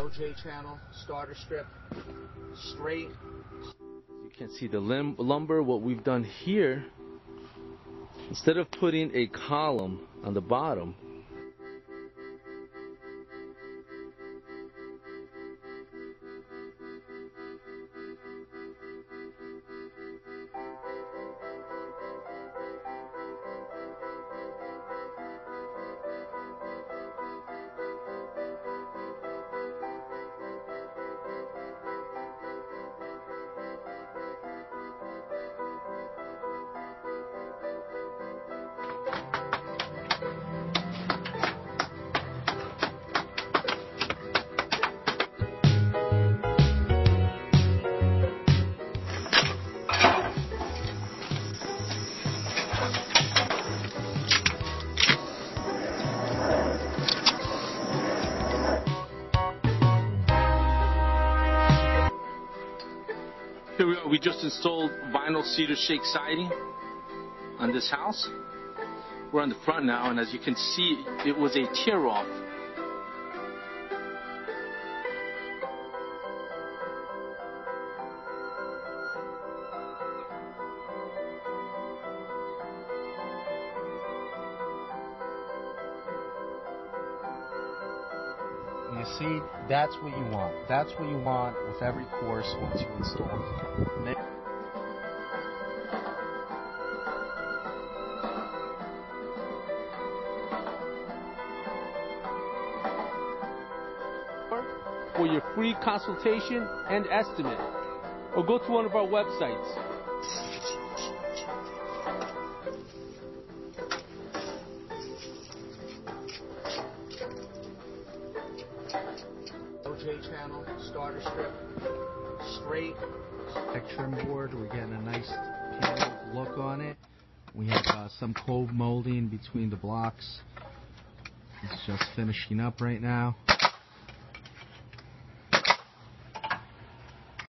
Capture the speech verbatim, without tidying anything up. O J channel, starter strip, straight. You can see the lim lumber. What we've done here, instead of putting a column on the bottom, we just installed vinyl cedar shake siding on this house. We're on the front now, and as you can see, it was a tear off. You see, that's what you want. That's what you want with every course once you install it. For your free consultation and estimate, or go to one of our websites. O J channel, starter strip, straight. Tech trim board, we're getting a nice paneled look on it. We have uh, some cove molding between the blocks. It's just finishing up right now.